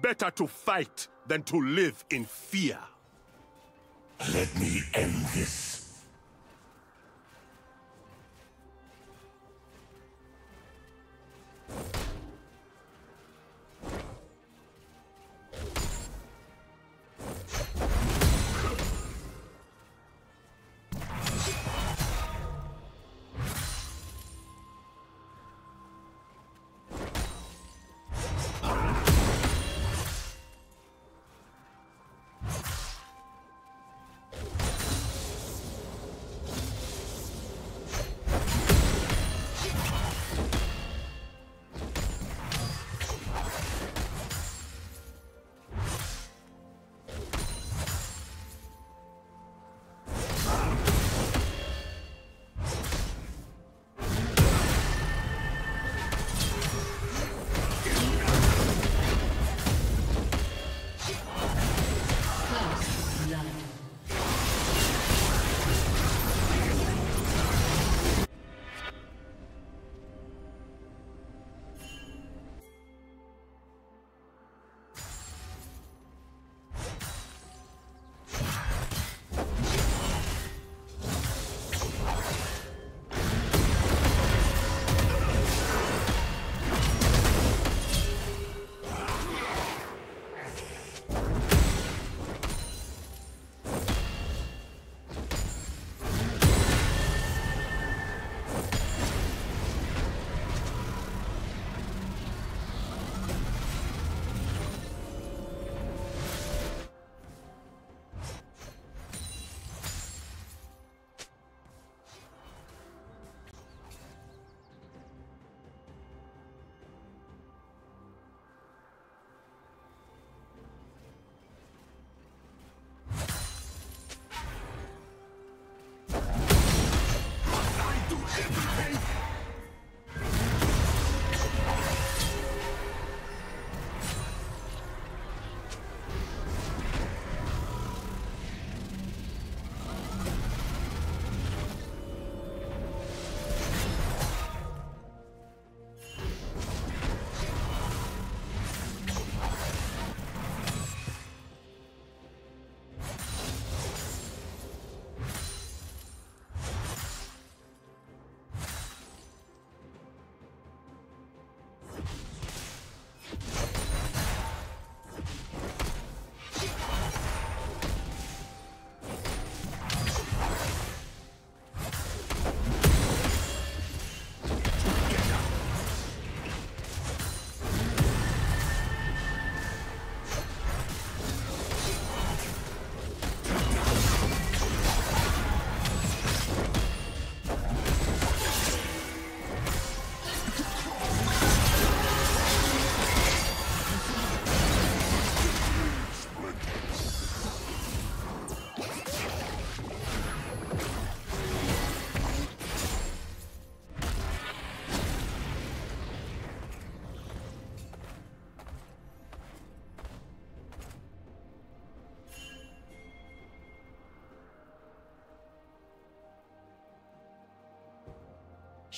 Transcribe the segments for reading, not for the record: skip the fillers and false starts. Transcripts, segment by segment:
Better to fight than to live in fear. Let me end this.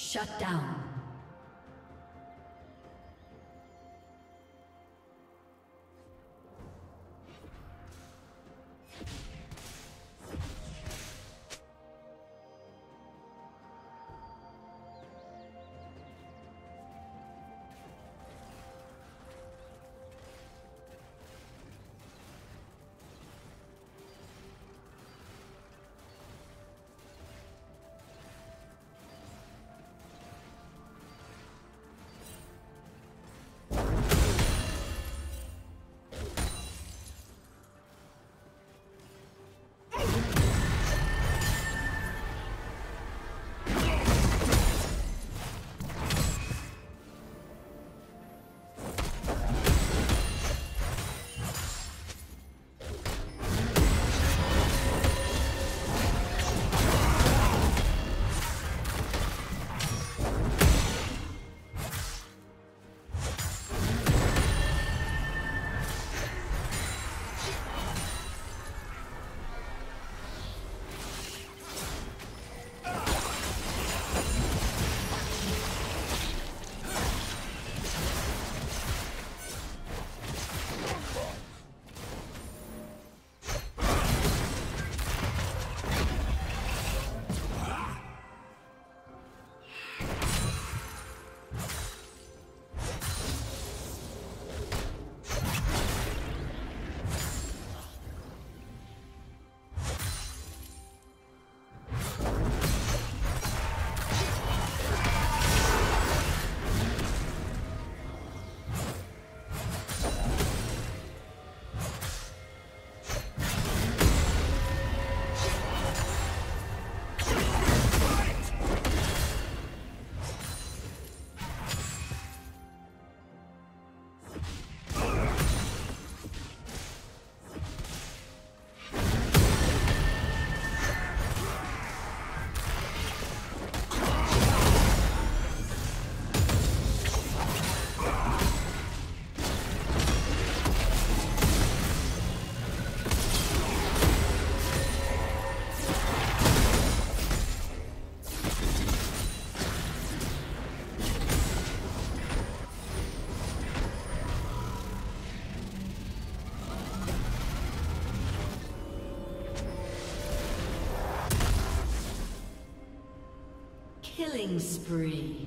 Shut down. Killing spree.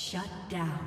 Shut down.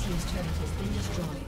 team's turret has been destroyed.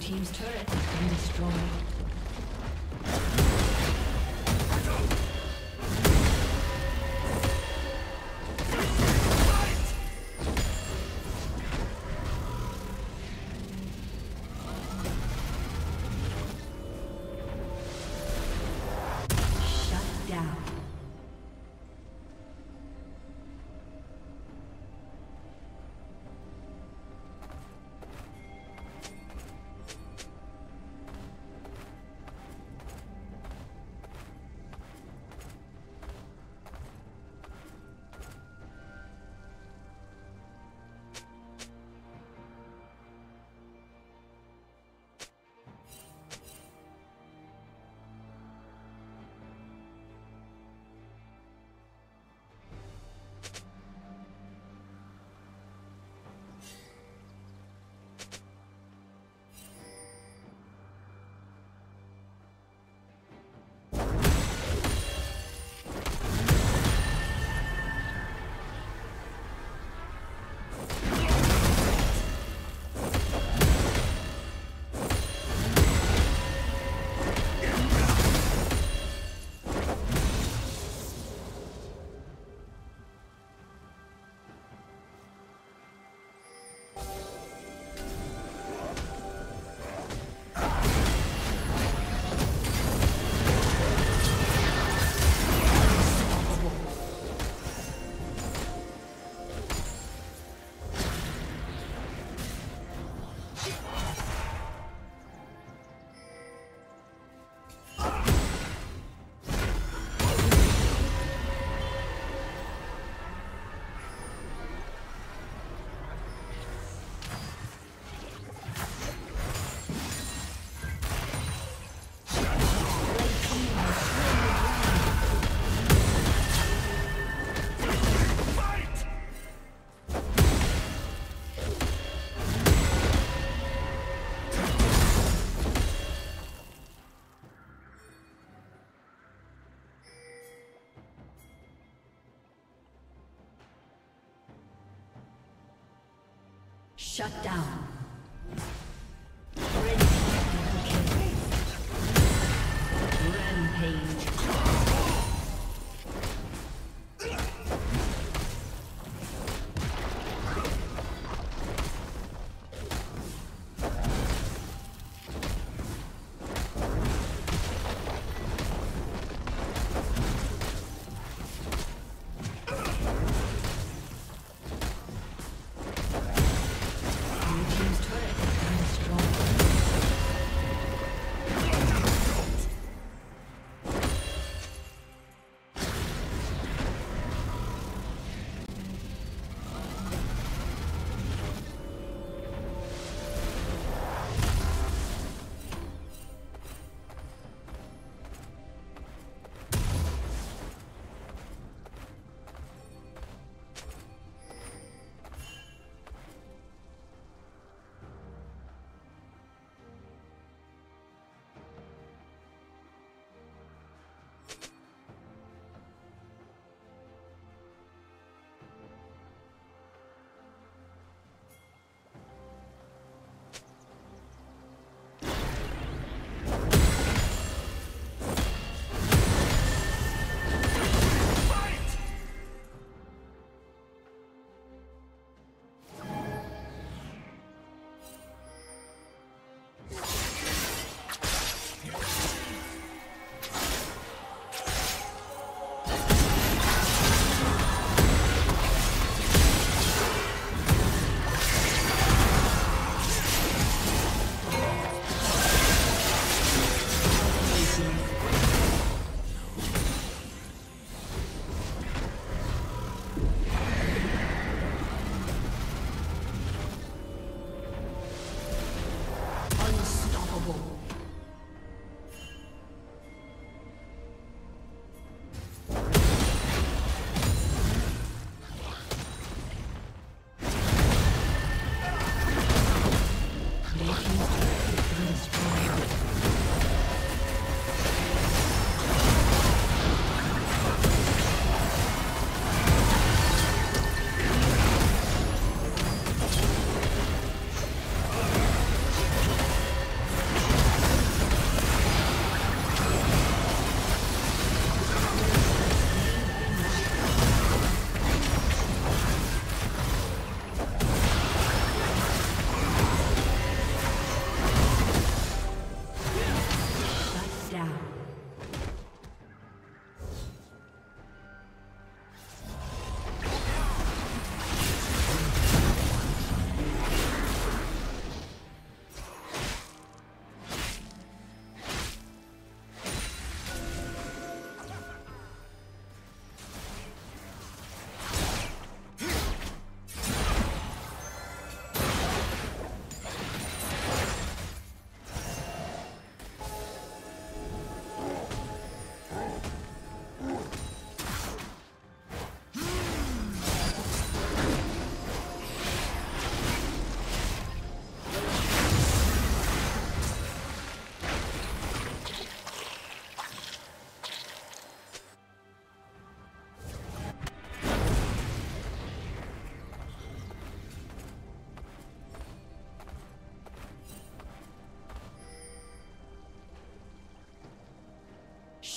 Team's turret has been destroyed. Team's turret has been destroyed. Shut down. Rampage.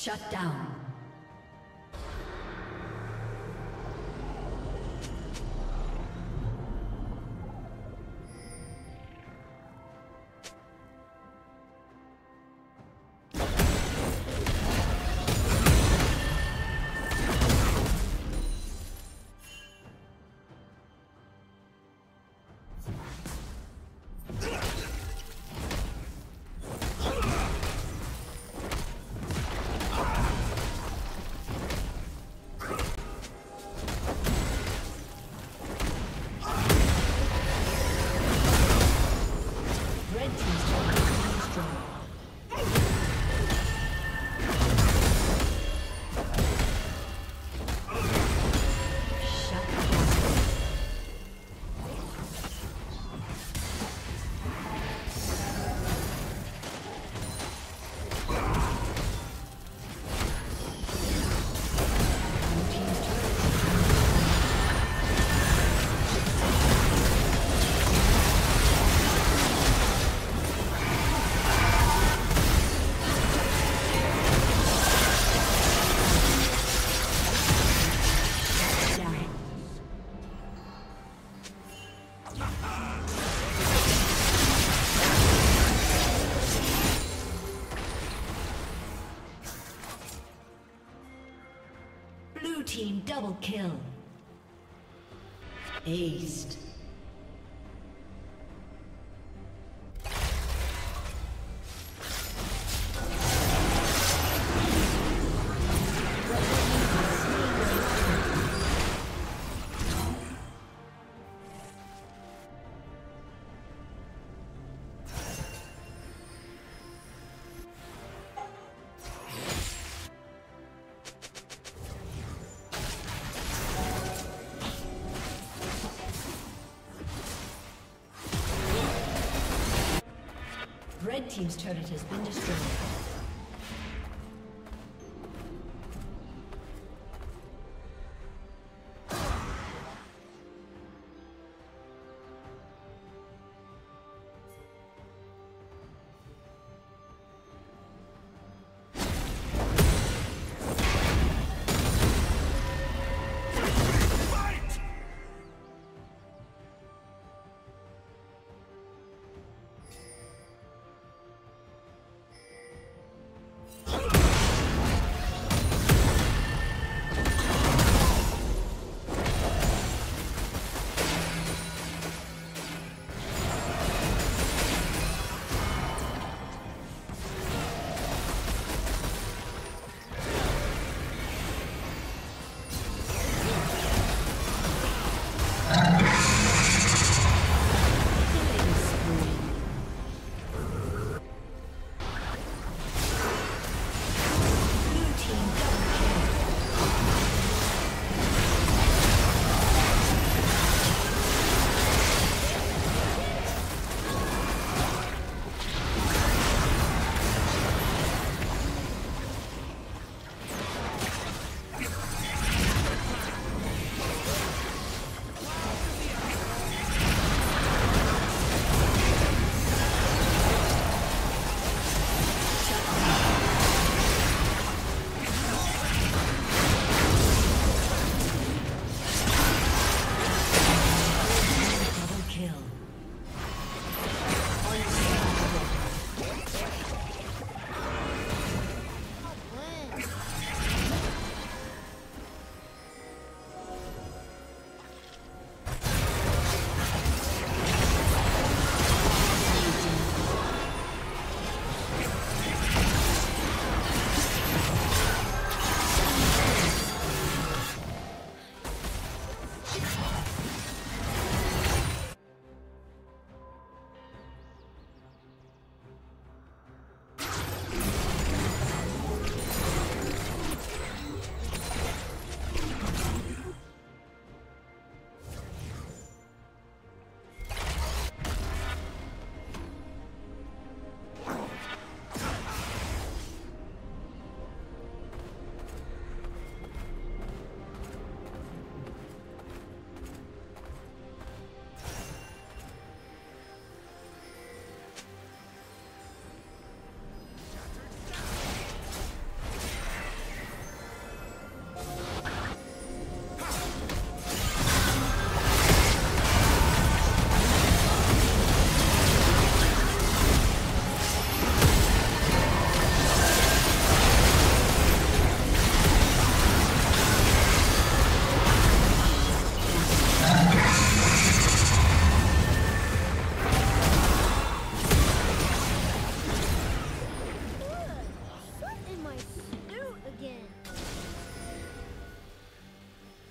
Shut down. Double kill. Aced. Red team's turret has been destroyed.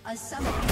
A summoner